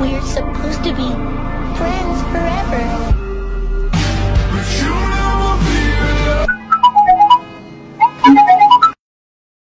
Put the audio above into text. We're supposed to be